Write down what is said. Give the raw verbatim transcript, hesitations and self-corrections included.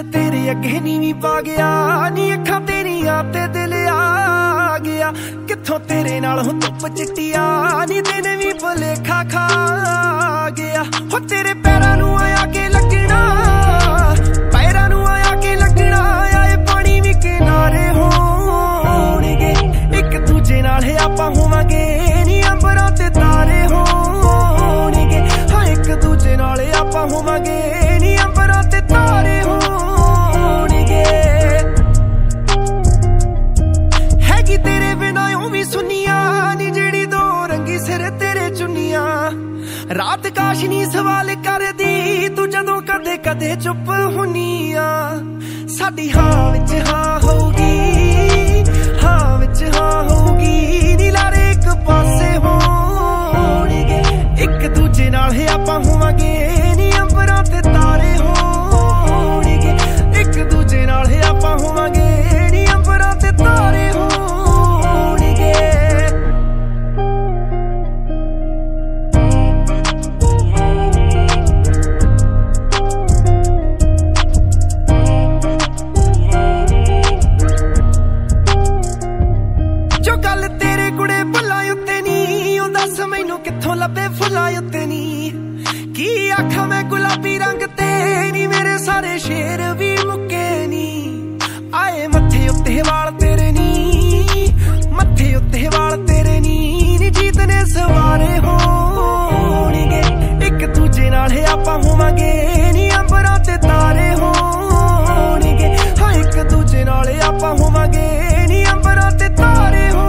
चैन तेरे अगे नीवी पा गया नी अखा तेरिया ते दिल आ गया किथों तेरे नाल हुं धुप चिट्टिया नी दिन वी भुलेखा खा गया हो तेरे पैरां नूं आया के लगना पैरां नूं आया के लगना आए पानी वी किनारे होणगे एक दूजे नाल आपां होवांगे नी अंबरां ते तारे होणगे हां एक दूजे नाल आपां होवांगे नी अंबरां ते तारे रात काशनी सवाल कर दी तू जदों कदे कदे चुप हुनिया साडी हां विच हां होगी हां विच हां होगी नीलारे एक पासे होणगे एक दूजे नाल है आपां होवांगे नी अंबरां ते तारे होणगे एक दूजे नाल है आपां होवांगे नी अंबरां ते तारे होणगे किथों लबे फुला उत्ते नी की आखा मैं गुलाबी रंग ते नी मेरे सारे शेर भी मुके नी आए मथे उत्ते वाल तेरे नी मथे उत्ते वाल तेरे नी नी जीतने सवारे होणगे एक दूजे नाल आपां होवांगे नी अंबरां ते तारे होणगे हां एक दूजे नाल आपां होवांगे नी अंबरां ते तारे होणगे